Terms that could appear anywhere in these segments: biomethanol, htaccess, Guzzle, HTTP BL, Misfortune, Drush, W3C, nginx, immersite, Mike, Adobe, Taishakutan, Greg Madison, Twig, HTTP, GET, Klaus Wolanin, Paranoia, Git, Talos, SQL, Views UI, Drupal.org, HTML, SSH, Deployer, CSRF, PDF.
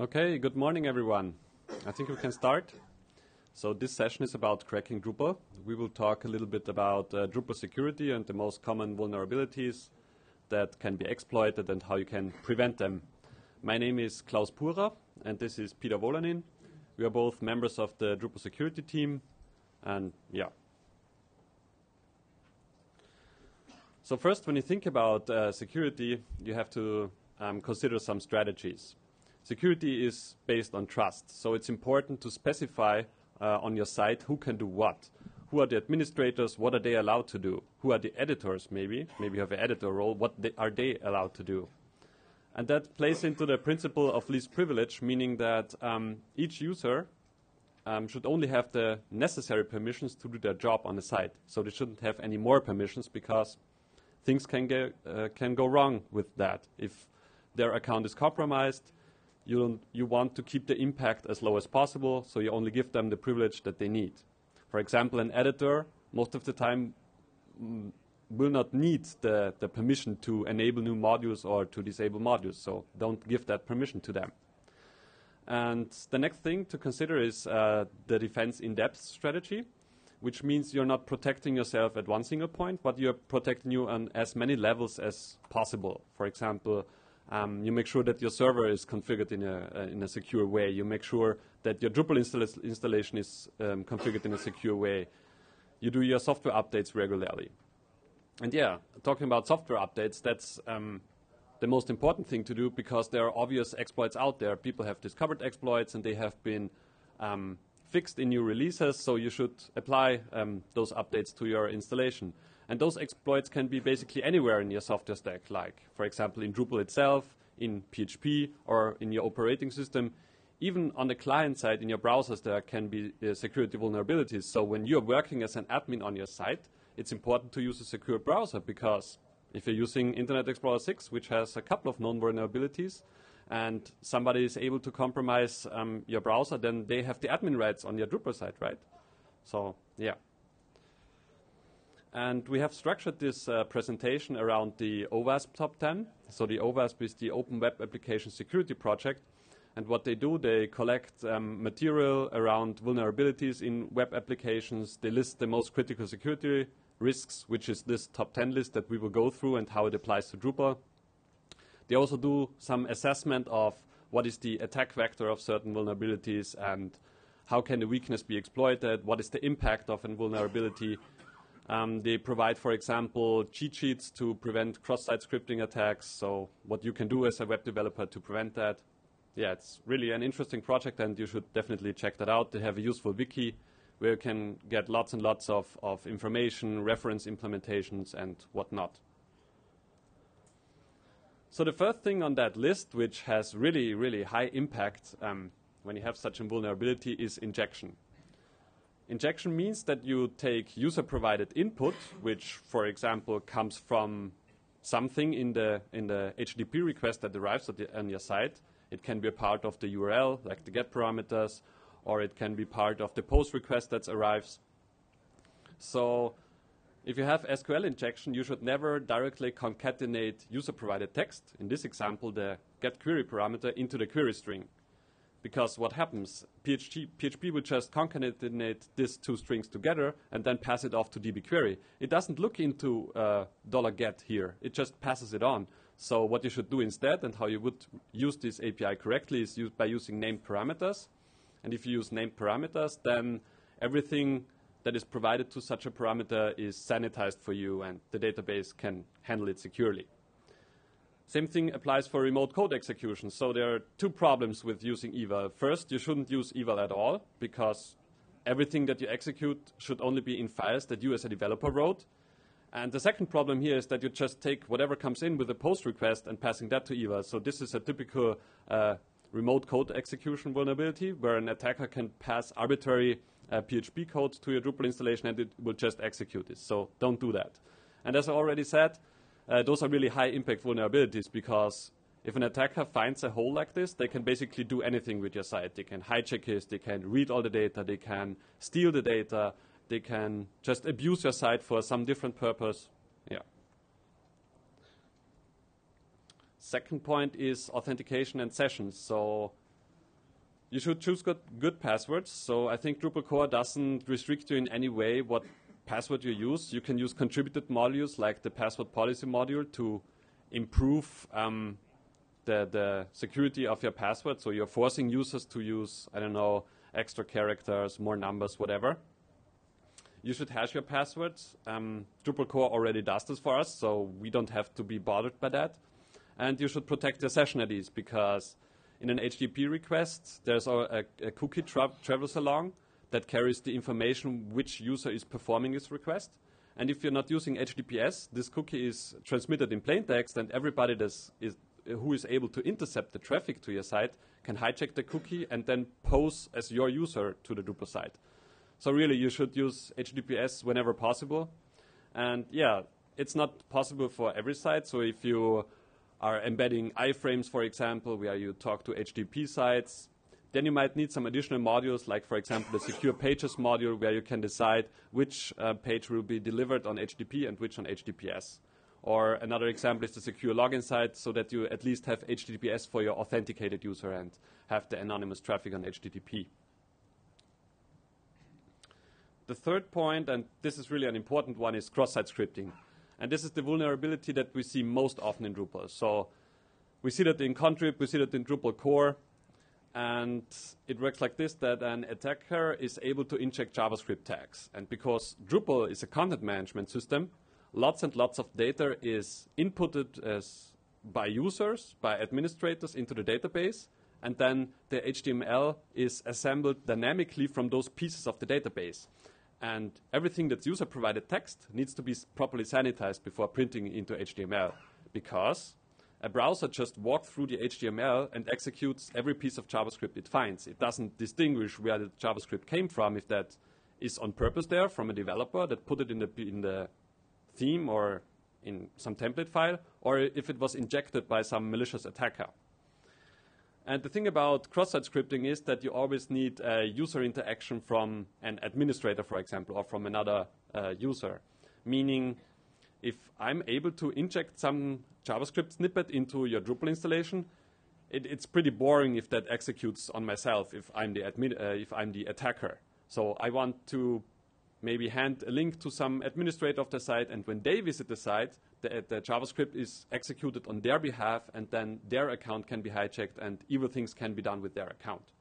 Okay, good morning everyone. I think we can start. So this session is about cracking Drupal. We will talk a little bit about Drupal security and the most common vulnerabilities that can be exploited and how you can prevent them. My name is Klaus Wolanin and this is Peter Wolanin. We are both members of the Drupal security team and yeah. So first, when you think about security, you have to consider some strategies. Security is based on trust, so it's important to specify on your site who can do what. Who are the administrators? What are they allowed to do? Who are the editors, maybe? Maybe you have an editor role. What are they allowed to do? And that plays into the principle of least privilege, meaning that each user should only have the necessary permissions to do their job on the site. So they shouldn't have any more permissions because things can go wrong with that. If their account is compromised, you want to keep the impact as low as possible, so you only give them the privilege that they need. For example, an editor most of the time will not need the permission to enable new modules or to disable modules, so don't give that permission to them. And the next thing to consider is the defense in-depth strategy, which means you're not protecting yourself at one single point, but you're protecting you on as many levels as possible. For example, you make sure that your server is configured in a secure way. You make sure that your Drupal installation is configured in a secure way. You do your software updates regularly. And yeah, talking about software updates, that's the most important thing to do because there are obvious exploits out there. People have discovered exploits and they have been fixed in new releases, so you should apply those updates to your installation. And those exploits can be basically anywhere in your software stack, like, for example, in Drupal itself, in PHP, or in your operating system. Even on the client side, in your browsers, there can be security vulnerabilities. So when you're working as an admin on your site, it's important to use a secure browser because if you're using Internet Explorer 6, which has a couple of known vulnerabilities, and somebody is able to compromise your browser, then they have the admin rights on your Drupal site, right? So, yeah. And we have structured this presentation around the OWASP Top 10. So the OWASP is the Open Web Application Security Project. And what they do, they collect material around vulnerabilities in web applications. They list the most critical security risks, which is this top 10 list that we will go through and how it applies to Drupal. They also do some assessment of what is the attack vector of certain vulnerabilities and how can the weakness be exploited, what is the impact of a vulnerability. They provide, for example, cheat sheets to prevent cross-site scripting attacks, so what you can do as a web developer to prevent that. Yeah, it's really an interesting project and you should definitely check that out. They have a useful wiki where you can get lots and lots of information, reference implementations and whatnot. So the first thing on that list, which has really, really high impact when you have such a vulnerability, is injection. Injection means that you take user-provided input, which, for example, comes from something in the HTTP request that arrives on your site. It can be a part of the URL, like the GET parameters, or it can be part of the POST request that arrives. So if you have SQL injection, you should never directly concatenate user-provided text, in this example, the GET query parameter, into the query string. Because what happens, PHP will just concatenate these two strings together and then pass it off to dbquery. It doesn't look into $get here, it just passes it on. So what you should do instead and how you would use this API correctly is by using named parameters. And if you use named parameters, then everything that is provided to such a parameter is sanitized for you and the database can handle it securely. Same thing applies for remote code execution. So there are two problems with using eval. First, you shouldn't use eval at all because everything that you execute should only be in files that you as a developer wrote. And the second problem here is that you just take whatever comes in with a POST request and passing that to eval. So this is a typical remote code execution vulnerability where an attacker can pass arbitrary PHP code to your Drupal installation and it will just execute it. So don't do that. And as I already said, those are really high-impact vulnerabilities because if an attacker finds a hole like this, they can basically do anything with your site. They can hijack it, they can read all the data, they can steal the data, they can just abuse your site for some different purpose. Yeah. Second point is authentication and sessions. So You should choose good passwords. So I think Drupal core doesn't restrict you in any way what password you use. You can use contributed modules like the password policy module to improve the security of your password. So you're forcing users to use, I don't know, extra characters, more numbers, whatever. You should hash your passwords. Drupal core already does this for us, so we don't have to be bothered by that. And you should protect your session IDs, because in an HTTP request, there's a cookie travels along that carries the information which user is performing this request. And if you're not using HTTPS, this cookie is transmitted in plain text, and everybody who is able to intercept the traffic to your site can hijack the cookie and then pose as your user to the Drupal site. So really, you should use HTTPS whenever possible. And yeah, it's not possible for every site. So if you are embedding iframes, for example, where you talk to HTTP sites, then you might need some additional modules, like, for example, the secure pages module, where you can decide which page will be delivered on HTTP and which on HTTPS. Or another example is the secure login site, so that you at least have HTTPS for your authenticated user and have the anonymous traffic on HTTP. The third point, and this is really an important one, is cross-site scripting. And this is the vulnerability that we see most often in Drupal. So we see that in Contrib, we see that in Drupal core. And it works like this, that an attacker is able to inject JavaScript tags. And because Drupal is a content management system, lots and lots of data is inputted as by users, by administrators into the database. And then the HTML is assembled dynamically from those pieces of the database. And everything that's user-provided text needs to be properly sanitized before printing into HTML, because a browser just walks through the HTML and executes every piece of JavaScript it finds. It doesn't distinguish where the JavaScript came from, if that is on purpose there from a developer that put it in the theme or in some template file, or if it was injected by some malicious attacker. And the thing about cross-site scripting is that you always need user interaction from an administrator, for example, or from another user. Meaning, if I'm able to inject some JavaScript snippet into your Drupal installation, it's pretty boring if that executes on myself, if I'm the attacker. So I want to maybe hand a link to some administrator of the site, and when they visit the site, the JavaScript is executed on their behalf, and then their account can be hijacked and evil things can be done with their account.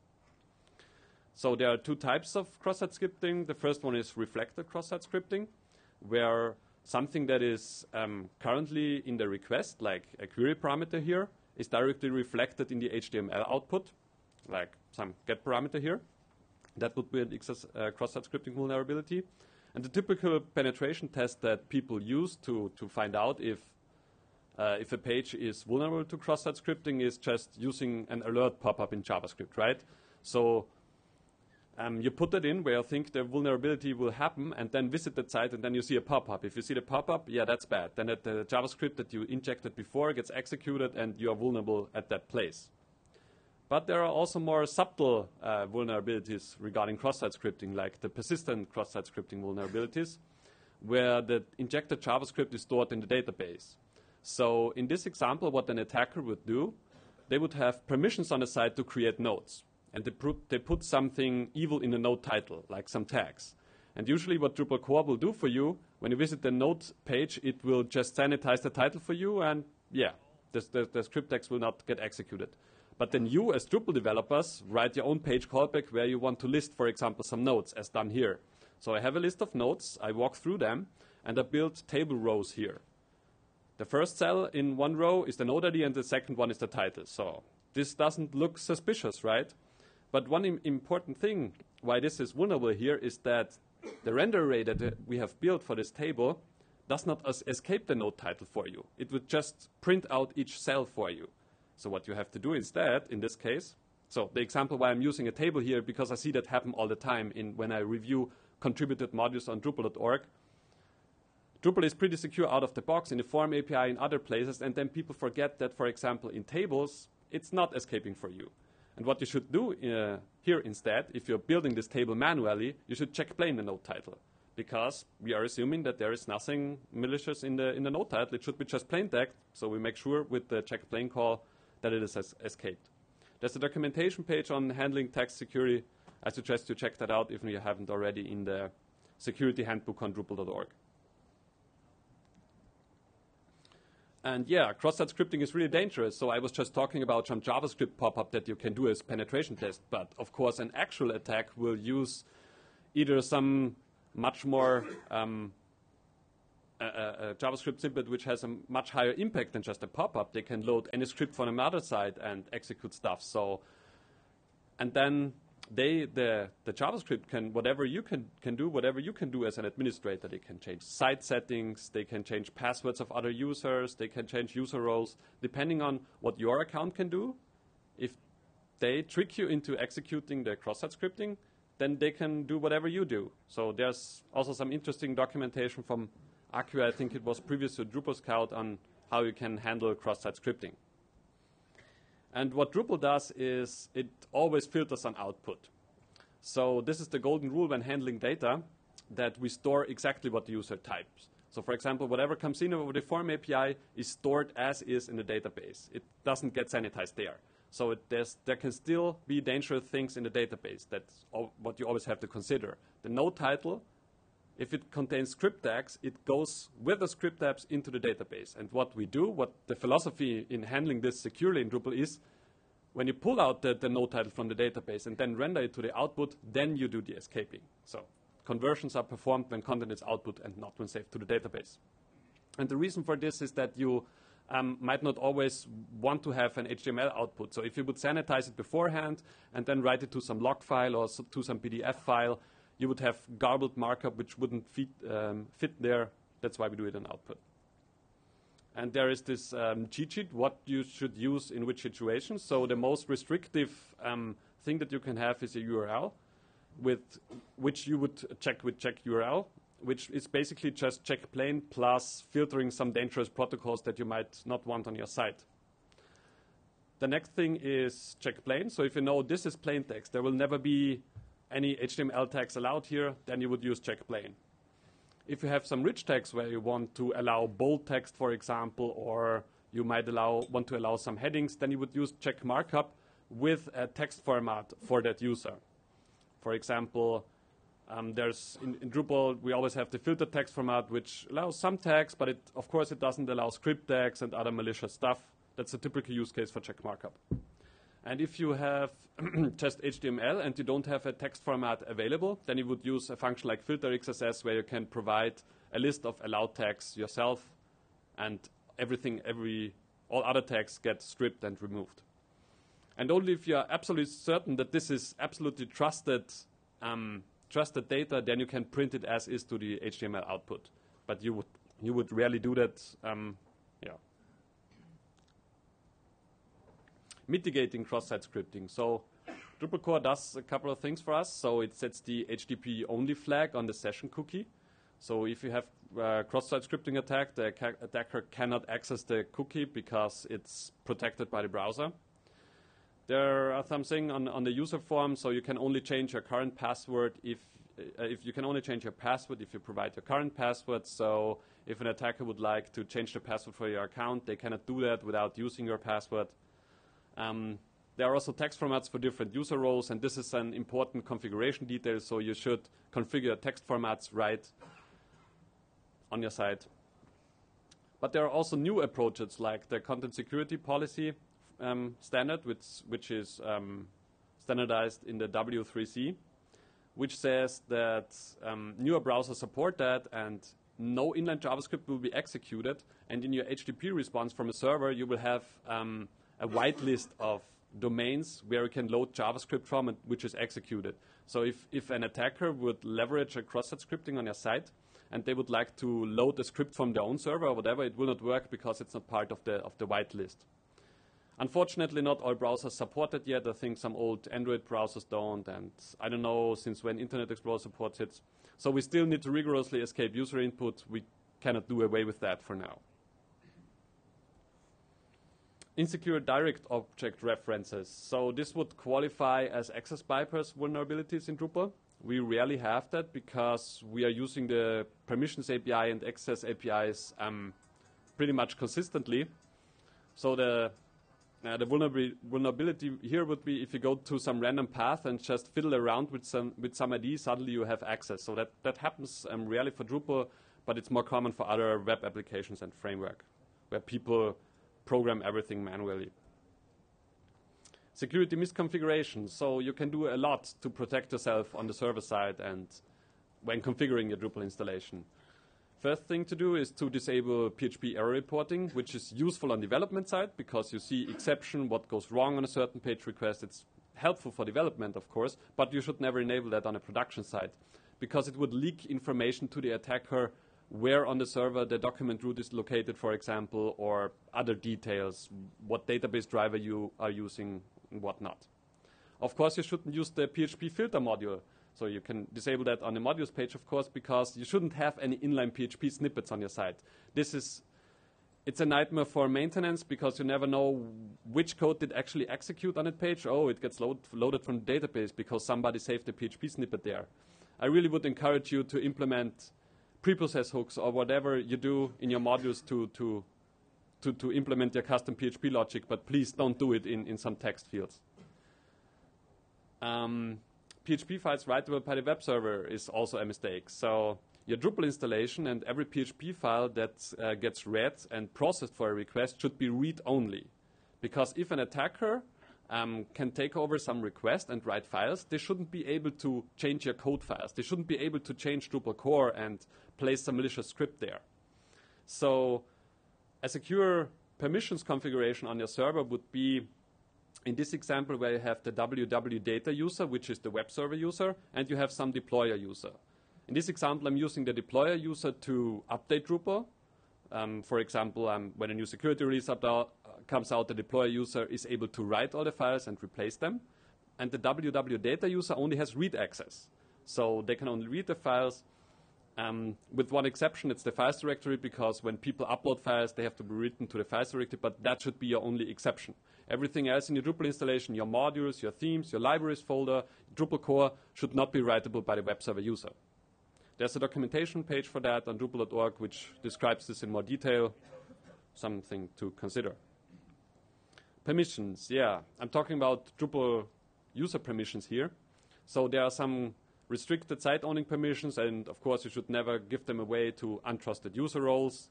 So there are two types of cross-site scripting. The first one is reflected cross-site scripting, where something that is currently in the request, like a query parameter here, is directly reflected in the HTML output, like some get parameter here. That would be an cross-site scripting vulnerability. And the typical penetration test that people use to find out if a page is vulnerable to cross-site scripting is just using an alert pop-up in JavaScript, right? So you put that in where you think the vulnerability will happen, and then visit that site, and then you see a pop-up. If you see the pop-up, yeah, that's bad. Then the JavaScript that you injected before gets executed, and you are vulnerable at that place. But there are also more subtle vulnerabilities regarding cross-site scripting, like the persistent cross-site scripting vulnerabilities, where the injected JavaScript is stored in the database. So in this example, what an attacker would do, they would have permissions on the site to create nodes. And they put something evil in the node title, like some tags. And usually what Drupal core will do for you, when you visit the node page, it will just sanitize the title for you, and yeah, the script tags will not get executed. But then you, as Drupal developers, write your own page callback where you want to list, for example, some nodes, as done here. So I have a list of nodes, I walk through them, and I build table rows here. The first cell in one row is the node ID, and the second one is the title. So this doesn't look suspicious, right? But one important thing why this is vulnerable here is that the render array that we have built for this table does not escape the node title for you. It would just print out each cell for you. So what you have to do instead, in this case, so the example why I'm using a table here, because I see that happen all the time when I review contributed modules on Drupal.org. Drupal is pretty secure out of the box in the form API in other places, and then people forget that, for example, in tables, it's not escaping for you. And what you should do here instead, if you're building this table manually, you should check plain the node title, because we are assuming that there is nothing malicious in the node title. It should be just plain text, so we make sure with the check plain call that it is escaped. There's a documentation page on handling text security. I suggest you check that out if you haven't already in the security handbook on Drupal.org. And yeah, cross-site scripting is really dangerous. So I was just talking about some JavaScript pop-up that you can do as penetration test. But of course, an actual attack will use either some much more a JavaScript snippet which has a much higher impact than just a pop-up. They can load any script from another side and execute stuff. So, and then the JavaScript can, whatever you can do, whatever you can do as an administrator, they can change site settings, they can change passwords of other users, they can change user roles, depending on what your account can do. If they trick you into executing the cross-site scripting, then they can do whatever you do. So there's also some interesting documentation from Acquia, I think it was previous to Drupal Scout, on how you can handle cross-site scripting. And what Drupal does is it always filters on output. So this is the golden rule when handling data, that we store exactly what the user types. So for example, whatever comes in over the form API is stored as is in the database. It doesn't get sanitized there. So there can still be dangerous things in the database. That's what you always have to consider. The node title, if it contains script tags, it goes with the script tags into the database. And what we do, what the philosophy in handling this securely in Drupal is, when you pull out the node title from the database and then render it to the output, then you do the escaping. So conversions are performed when content is output and not when saved to the database. And the reason for this is that you might not always want to have an HTML output. So if you would sanitize it beforehand and then write it to some log file or to some PDF file, you would have garbled markup which wouldn't fit there. That's why we do it on output. And there is this cheat sheet, what you should use in which situation. So the most restrictive thing that you can have is a URL, with which you would check with check URL, which is basically just check plain plus filtering some dangerous protocols that you might not want on your site. The next thing is check plain. So if you know this is plain text, there will never be any HTML tags allowed here, then you would use check plain. If you have some rich tags where you want to allow bold text, for example, or you might want to allow some headings, then you would use check markup with a text format for that user. For example, in Drupal, we always have the filter text format, which allows some tags, but of course it doesn't allow script tags and other malicious stuff. That's a typical use case for check markup. And if you have just HTML and you don't have a text format available, then you would use a function like filter XSS, where you can provide a list of allowed tags yourself, and all other tags get stripped and removed. And only if you are absolutely certain that this is absolutely trusted data, then you can print it as is to the HTML output. But you would rarely do that. Mitigating cross-site scripting. So Drupal core does a couple of things for us. So it sets the HTTP only flag on the session cookie. So if you have cross-site scripting attack, the attacker cannot access the cookie because it's protected by the browser. There are something on the user form. So you can only change your current password if you provide your current password. So if an attacker would like to change the password for your account, they cannot do that without using your password. There are also text formats for different user roles, and this is an important configuration detail, so you should configure text formats right on your site. But there are also new approaches, like the content security policy standard, which is standardized in the W3C, which says that newer browsers support that, and no inline JavaScript will be executed, and in your HTTP response from a server, you will have a whitelist of domains where you can load JavaScript from and which is executed. So if an attacker would leverage a cross-site scripting on your site and they would like to load a script from their own server or whatever, it will not work because it's not part of the whitelist. Unfortunately, not all browsers support it yet. I think some old Android browsers don't, and I don't know since when Internet Explorer supports it. So we still need to rigorously escape user input. We cannot do away with that for now. Insecure direct object references. So this would qualify as access bypass vulnerabilities in Drupal. We rarely have that because we are using the permissions API and access APIs pretty much consistently. So the The vulnerability here would be if you go to some random path and just fiddle around with some ID, suddenly you have access. So that happens rarely for Drupal, but it's more common for other web applications and framework, where people program everything manually. Security misconfiguration. So you can do a lot to protect yourself on the server side and when configuring your Drupal installation. First thing to do is to disable PHP error reporting, which is useful on development side because you see exception, what goes wrong on a certain page request. It's helpful for development, of course, but you should never enable that on a production side because it would leak information to the attacker where on the server the document root is located, for example, or other details, what database driver you are using and whatnot. Of course, you shouldn't use the PHP filter module. So you can disable that on the modules page, of course, because you shouldn't have any inline PHP snippets on your site. It's a nightmare for maintenance because you never know which code did actually execute on that page. Oh, it gets loaded from the database because somebody saved the PHP snippet there. I really would encourage you to implement preprocess hooks or whatever you do in your modules to implement your custom PHP logic, but please don't do it in some text fields. PHP files writable by the web server is also a mistake. So your Drupal installation and every PHP file that gets read and processed for a request should be read-only. Because if an attacker can take over some request and write files, they shouldn't be able to change your code files. They shouldn't be able to change Drupal core and place some malicious script there. So a secure permissions configuration on your server would be, in this example, where you have the WWData user, which is the web server user, and you have some deployer user. In this example, I'm using the deployer user to update Drupal. For example, when a new security release comes out, the deployer user is able to write all the files and replace them. And the WWData user only has read access. So they can only read the files. With one exception, it's the files directory, because when people upload files, they have to be written to the files directory, but that should be your only exception. Everything else in your Drupal installation, your modules, your themes, your libraries folder, Drupal core, should not be writable by the web server user. There's a documentation page for that on Drupal.org, which describes this in more detail. Something to consider. Permissions, yeah. I'm talking about Drupal user permissions here. So there are some restricted site-owning permissions, and of course you should never give them away to untrusted user roles.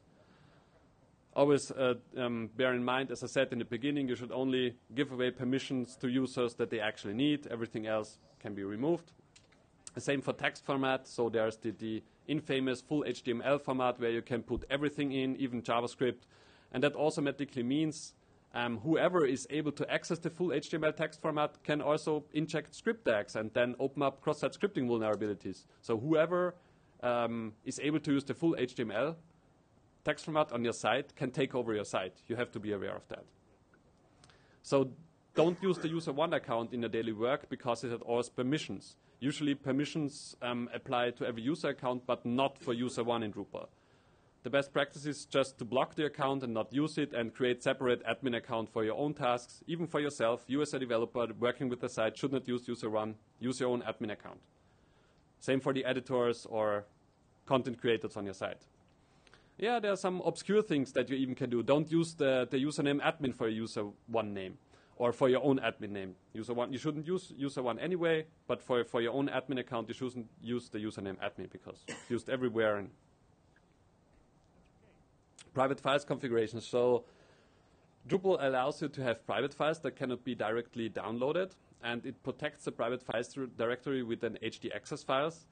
Always bear in mind, as I said in the beginning, you should only give away permissions to users that they actually need. Everything else can be removed. The same for text format. So there's the infamous full HTML format where you can put everything in, even JavaScript. And that automatically means whoever is able to access the full HTML text format can also inject script tags and then open up cross-site scripting vulnerabilities. So whoever is able to use the full HTML text format on your site can take over your site. You have to be aware of that. So don't use the user1 account in your daily work because it has OWASP permissions. Usually permissions apply to every user account, but not for user1 in Drupal. The best practice is just to block the account and not use it and create separate admin account for your own tasks. Even for yourself, you as a developer working with the site should not use user1, use your own admin account. Same for the editors or content creators on your site. Yeah, there are some obscure things that you even can do. Don't use the username admin for your user1 name or for your own admin name. User1, you shouldn't use user1 anyway, but for your own admin account, you shouldn't use the username admin because it's used everywhere. And private files configuration. So Drupal allows you to have private files that cannot be directly downloaded, and it protects the private files directory with an htaccess files.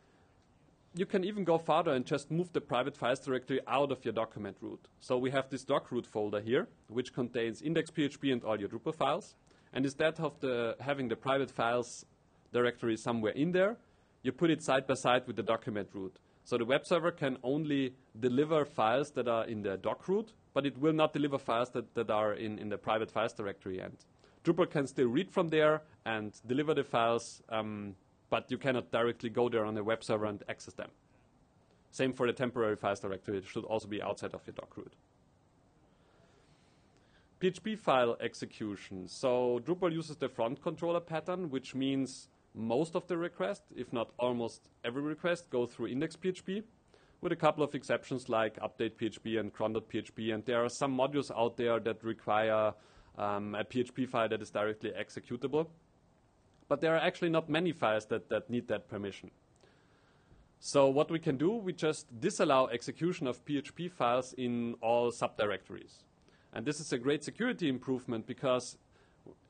You can even go further and just move the private files directory out of your document root. So we have this doc root folder here, which contains index.php and all your Drupal files. And instead of having the private files directory somewhere in there, you put it side by side with the document root. So the web server can only deliver files that are in the doc root, but it will not deliver files that are in the private files directory. And Drupal can still read from there and deliver the files, but you cannot directly go there on the web server and access them. Same for the temporary files directory. It should also be outside of your doc root. PHP file execution. So Drupal uses the front controller pattern, which means most of the requests, if not almost every request, go through index.php, with a couple of exceptions like update.php and cron.php. And there are some modules out there that require a PHP file that is directly executable. But there are actually not many files that need that permission. So what we can do, we just disallow execution of PHP files in all subdirectories. And this is a great security improvement because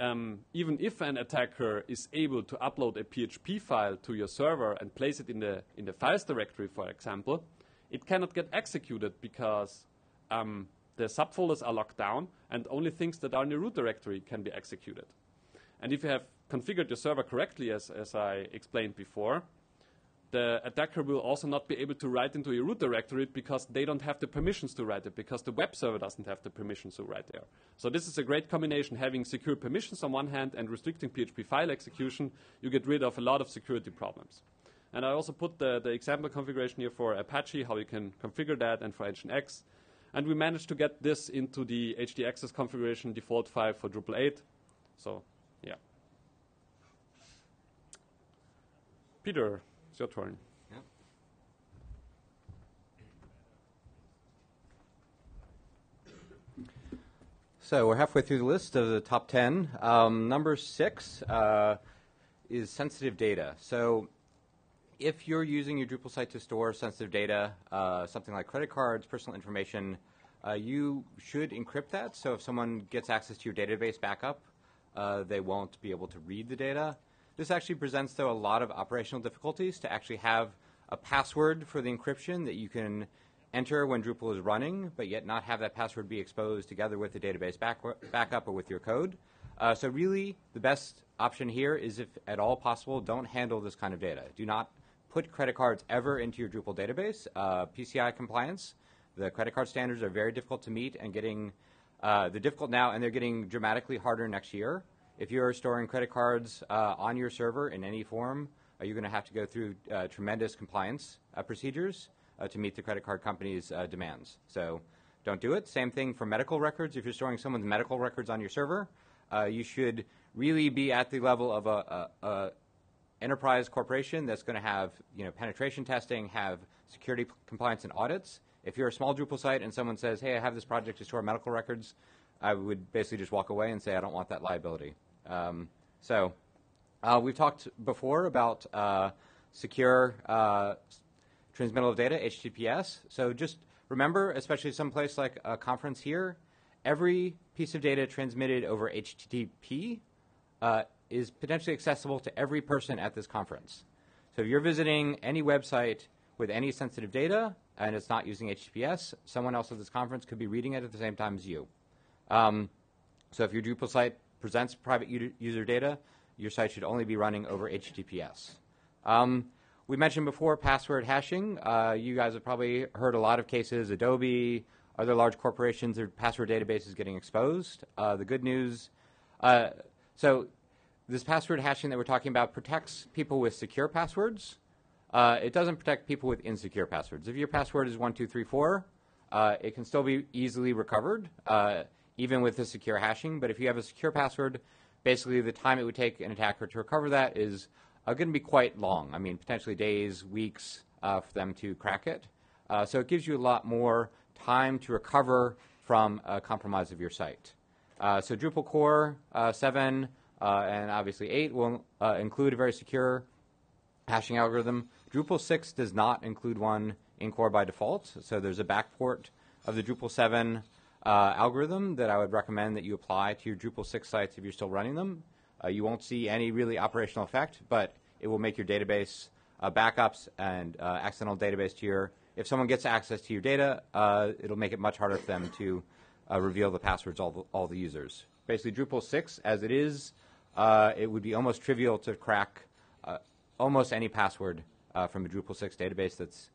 even if an attacker is able to upload a PHP file to your server and place it in the files directory, for example, it cannot get executed because the subfolders are locked down and only things that are in the root directory can be executed. And if you have configured your server correctly, as I explained before, the attacker will also not be able to write into your root directory because they don't have the permissions to write it, because the web server doesn't have the permissions to write there. So this is a great combination, having secure permissions on one hand and restricting PHP file execution. You get rid of a lot of security problems. And I also put the example configuration here for Apache, how you can configure that, and for nginx. And we managed to get this into the htaccess configuration default file for Drupal 8. So, yeah. Peter, it's your turn. Yeah. So we're halfway through the list of the top 10. Number 6 is sensitive data. So if you're using your Drupal site to store sensitive data, something like credit cards, personal information, you should encrypt that. So if someone gets access to your database backup, they won't be able to read the data. This actually presents, though, a lot of operational difficulties to actually have a password for the encryption that you can enter when Drupal is running, but yet not have that password be exposed together with the database backup or with your code. So really, the best option here is, if at all possible, don't handle this kind of data. Do not put credit cards ever into your Drupal database. PCI compliance, the credit card standards are very difficult to meet, and they're difficult now, and they're getting dramatically harder next year. If you're storing credit cards on your server in any form, you're going to have to go through tremendous compliance procedures to meet the credit card company's demands. So don't do it. Same thing for medical records. If you're storing someone's medical records on your server, you should really be at the level of a enterprise corporation that's going to have, you know, penetration testing, have security compliance and audits. If you're a small Drupal site and someone says, hey, I have this project to store medical records, I would basically just walk away and say, I don't want that liability. We've talked before about secure transmittal of data, HTTPS. So just remember, especially someplace like a conference here, every piece of data transmitted over HTTP is potentially accessible to every person at this conference. So if you're visiting any website with any sensitive data and it's not using HTTPS, someone else at this conference could be reading it at the same time as you. So if your Drupal site presents private user data, your site should only be running over HTTPS. We mentioned before password hashing. You guys have probably heard a lot of cases, Adobe, other large corporations, their password database is getting exposed. The good news, so this password hashing that we're talking about protects people with secure passwords. It doesn't protect people with insecure passwords. If your password is 1234, it can still be easily recovered, even with the secure hashing. But if you have a secure password, basically the time it would take an attacker to recover that is going to be quite long. I mean, potentially days, weeks for them to crack it. So it gives you a lot more time to recover from a compromise of your site. So Drupal Core 7 and obviously 8 will include a very secure hashing algorithm. Drupal 6 does not include one in core by default. So there's a backport of the Drupal 7 algorithm that I would recommend that you apply to your Drupal 6 sites if you're still running them. You won't see any really operational effect, but it will make your database backups and accidental database tier. If someone gets access to your data, it'll make it much harder for them to reveal the passwords, all the users. Basically, Drupal 6, as it is, it would be almost trivial to crack almost any password from a Drupal 6 database that's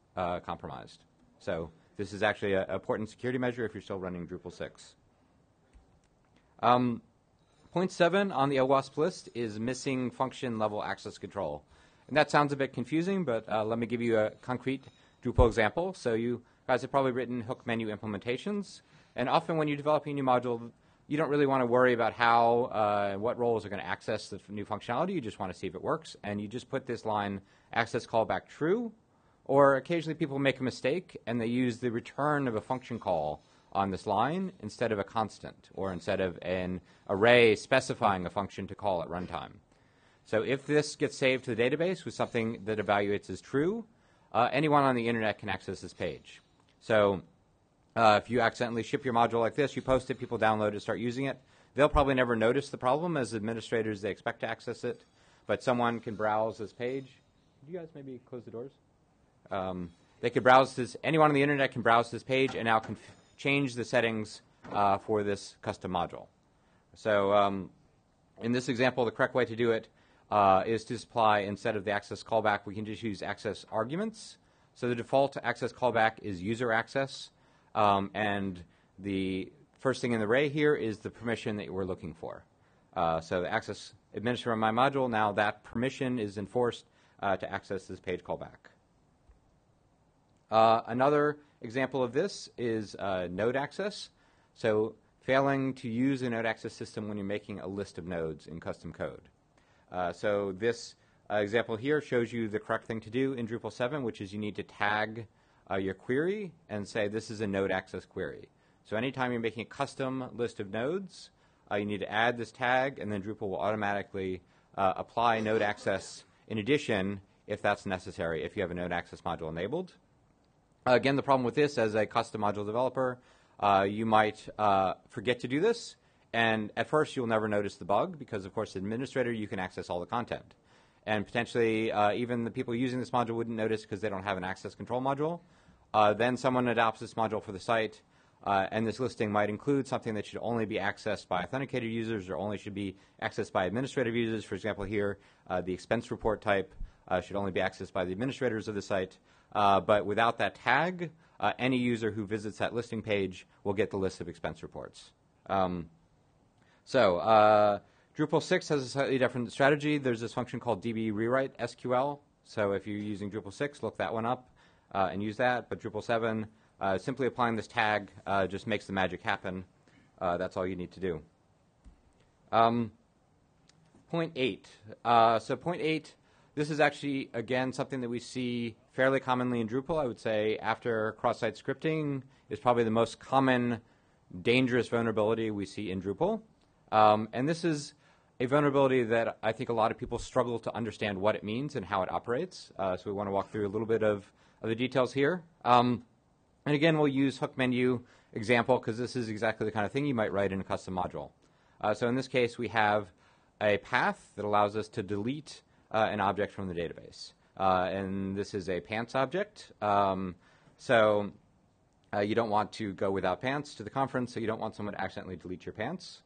compromised. So this is actually an important security measure if you're still running Drupal 6. Point 7 on the OWASP list is missing function level access control. And that sounds a bit confusing, but let me give you a concrete Drupal example. So you guys have probably written hook menu implementations. And often when you're developing a new module, you don't really want to worry about how and what roles are going to access the new functionality. You just want to see if it works. And you just put this line, access callback true. Or occasionally people make a mistake and they use the return of a function call on this line instead of a constant or instead of an array specifying a function to call at runtime. So if this gets saved to the database with something that evaluates as true, anyone on the internet can access this page. So if you accidentally ship your module like this, you post it, people download it, start using it. They'll probably never notice the problem. As administrators, they expect to access it, but someone can browse this page. Could you guys maybe close the doors? They could browse this. Anyone on the internet can browse this page and now can change the settings for this custom module. So in this example, the correct way to do it is to supply, instead of the access callback, we can just use access arguments. So the default access callback is user access, and the first thing in the array here is the permission that we're looking for. So the access administrator of my module, now that permission is enforced to access this page callback. Another example of this is node access. So failing to use a node access system when you're making a list of nodes in custom code. So this example here shows you the correct thing to do in Drupal 7, which is you need to tag your query and say this is a node access query. So anytime you're making a custom list of nodes, you need to add this tag, and then Drupal will automatically apply node access in addition if that's necessary, if you have a node access module enabled. Again, the problem with this, as a custom module developer, you might forget to do this. And at first, you'll never notice the bug because, of course, as an administrator, you can access all the content. And potentially, even the people using this module wouldn't notice because they don't have an access control module. Then someone adopts this module for the site, and this listing might include something that should only be accessed by authenticated users or only should be accessed by administrative users. For example, here, the expense report type should only be accessed by the administrators of the site. But without that tag, any user who visits that listing page will get the list of expense reports. So Drupal 6 has a slightly different strategy. There's this function called DB rewrite SQL. So if you're using Drupal 6, look that one up and use that. But Drupal 7, simply applying this tag just makes the magic happen. That's all you need to do. Point 8. So point 8, this is actually, again, something that we see fairly commonly in Drupal. I would say after cross-site scripting is probably the most common dangerous vulnerability we see in Drupal. And this is a vulnerability that I think a lot of people struggle to understand what it means and how it operates. So we want to walk through a little bit of the details here. And again, we'll use hook menu example because this is exactly the kind of thing you might write in a custom module. So in this case, we have a path that allows us to delete an object from the database. And this is a pants object. You don't want to go without pants to the conference, so you don't want someone to accidentally delete your pants.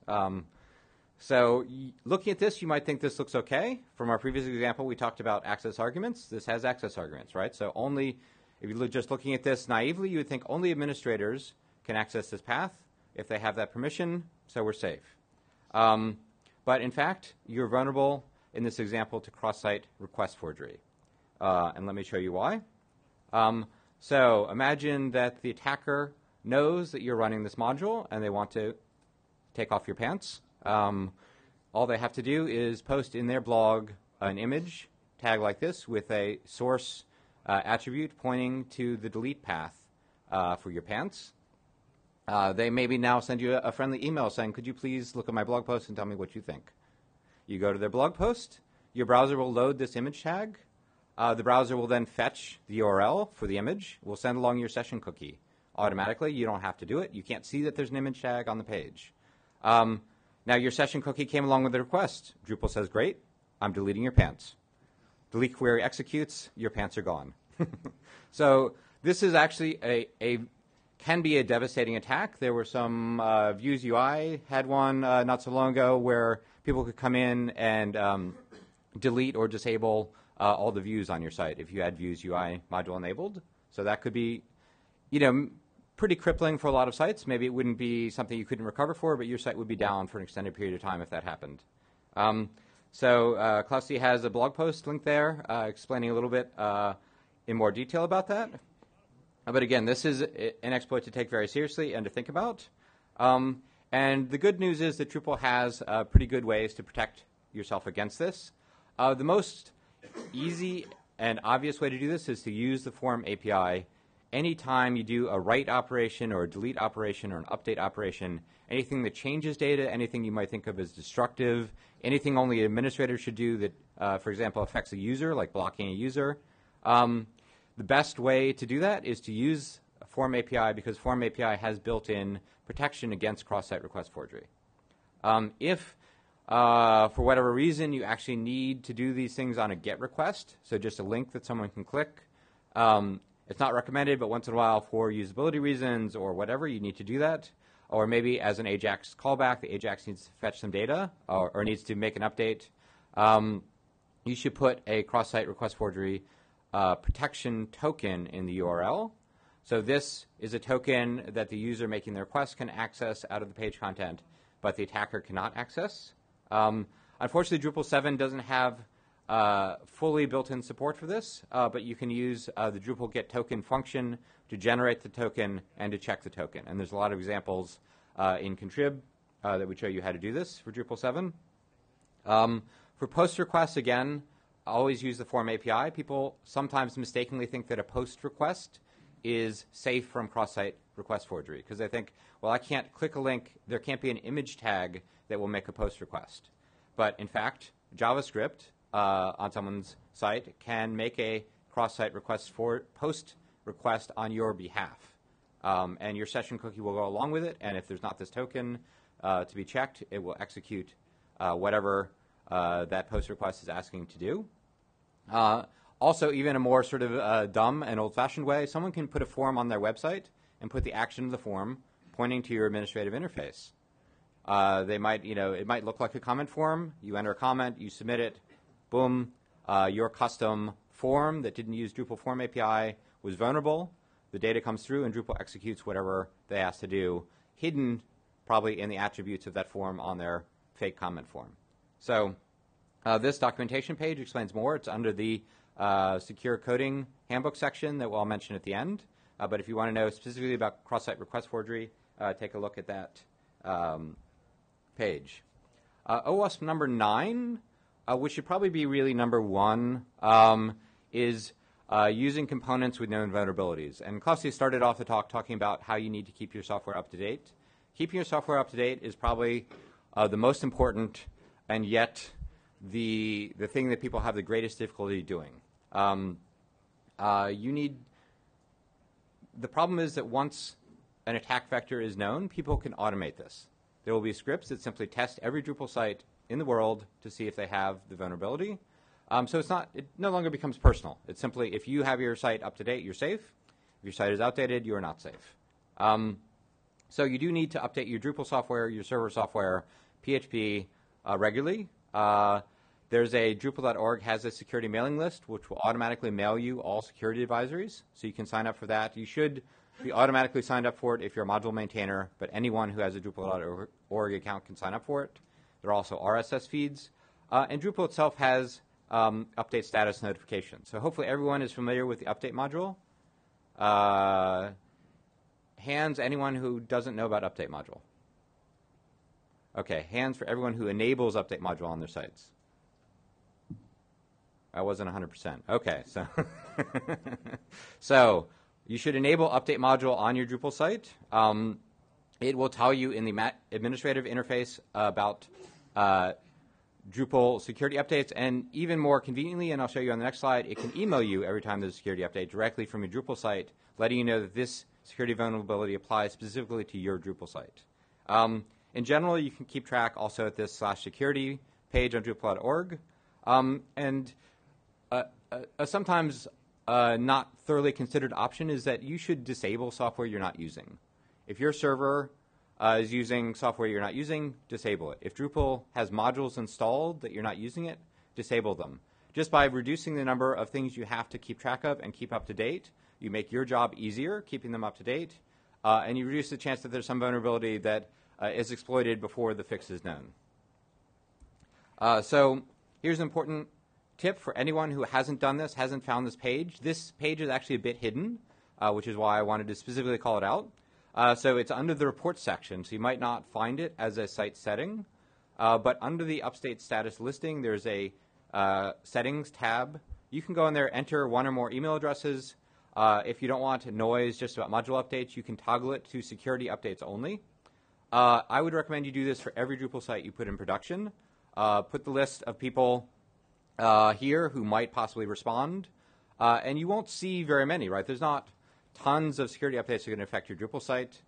So looking at this, you might think this looks okay. From our previous example, we talked about access arguments. This has access arguments, right? So only, if you're just looking at this naively, you would think only administrators can access this path if they have that permission, so we're safe. But in fact, you're vulnerable in this example to cross-site request forgery. And let me show you why. So imagine that the attacker knows that you're running this module and they want to take off your pants. All they have to do is post in their blog an image tag like this with a source attribute pointing to the delete path for your pants. They maybe now send you a friendly email saying, could you please look at my blog post and tell me what you think? You go to their blog post. Your browser will load this image tag. The browser will then fetch the URL for the image. We'll send along your session cookie automatically. You don't have to do it. You can't see that there's an image tag on the page. Now, your session cookie came along with a request. Drupal says, great, I'm deleting your pants. Delete query executes, your pants are gone. So this is actually can be a devastating attack. There were some Views UI had one not so long ago where people could come in and delete or disable all the views on your site if you had Views UI module enabled. So that could be, you know, pretty crippling for a lot of sites. Maybe it wouldn't be something you couldn't recover for, but your site would be down for an extended period of time if that happened. So Klaus has a blog post link there explaining a little bit in more detail about that. But again, this is an exploit to take very seriously and to think about. And the good news is that Drupal has pretty good ways to protect yourself against this. The most easy and obvious way to do this is to use the form API anytime you do a write operation or a delete operation or an update operation, anything that changes data, anything you might think of as destructive, anything only an administrator should do that, for example, affects a user, like blocking a user, the best way to do that is to use Form API because Form API has built-in protection against cross-site request forgery. If, for whatever reason, you actually need to do these things on a GET request, so just a link that someone can click, it's not recommended, but once in a while for usability reasons or whatever, you need to do that. Or maybe as an AJAX callback, the AJAX needs to fetch some data or needs to make an update. You should put a cross-site request forgery protection token in the URL. So this is a token that the user making the request can access out of the page content, but the attacker cannot access. Unfortunately, Drupal 7 doesn't have fully built-in support for this, but you can use the Drupal get token function to generate the token and to check the token. And there's a lot of examples in Contrib that would show you how to do this for Drupal 7. For post requests, again, always use the Form API. People sometimes mistakenly think that a post request is safe from cross-site request forgery because they think, well, I can't click a link. There can't be an image tag that will make a post request. But in fact, JavaScript on someone's site can make a cross-site request for post request on your behalf. And your session cookie will go along with it. And if there's not this token to be checked, it will execute whatever that post request is asking to do. Also, even a more sort of dumb and old-fashioned way, someone can put a form on their website and put the action of the form pointing to your administrative interface. They might, it might look like a comment form. You enter a comment, you submit it, boom, your custom form that didn't use Drupal Form API was vulnerable. The data comes through and Drupal executes whatever they ask to do, hidden probably in the attributes of that form on their fake comment form. So this documentation page explains more. It's under the secure coding handbook section that we'll mention at the end. But if you want to know specifically about cross-site request forgery, take a look at that page. OWASP number 9, which should probably be really number 1, is using components with known vulnerabilities. And Klaus started off the talk talking about how you need to keep your software up to date. Keeping your software up to date is probably the most important and yet the thing that people have the greatest difficulty doing. The problem is that once an attack vector is known, people can automate this. There will be scripts that simply test every Drupal site in the world to see if they have the vulnerability. So it no longer becomes personal. It's simply if you have your site up to date, you're safe. If your site is outdated, you are not safe. So you do need to update your Drupal software, your server software, PHP regularly. There's a Drupal.org has a security mailing list which will automatically mail you all security advisories, so you can sign up for that. You should be automatically signed up for it if you're a module maintainer, but anyone who has a Drupal.org account can sign up for it. There are also RSS feeds, and Drupal itself has update status notifications. So hopefully everyone is familiar with the update module. Hands anyone who doesn't know about update module. Okay, hands for everyone who enables update module on their sites. I wasn't 100%. Okay, so so you should enable update module on your Drupal site. It will tell you in the administrative interface about Drupal security updates, and even more conveniently, and I'll show you on the next slide, it can email you every time there's a security update directly from your Drupal site, letting you know that this security vulnerability applies specifically to your Drupal site. In general, you can keep track also at this /security page on Drupal.org. Sometimes not thoroughly considered option is that you should disable software you're not using. If your server is using software you're not using, disable it. If Drupal has modules installed that you're not using it, disable them. Just by reducing the number of things you have to keep track of and keep up to date, you make your job easier keeping them up to date, and you reduce the chance that there's some vulnerability that is exploited before the fix is known. So here's an important tip for anyone who hasn't done this, hasn't found this page. This page is actually a bit hidden, which is why I wanted to specifically call it out. So it's under the report section, so you might not find it as a site setting. But under the update status listing, there's a settings tab. You can go in there, enter one or more email addresses, If you don't want noise just about module updates, you can toggle it to security updates only. I would recommend you do this for every Drupal site you put in production. Put the list of people here who might possibly respond. And you won't see very many, right? There's not tons of security updates that are going to affect your Drupal site.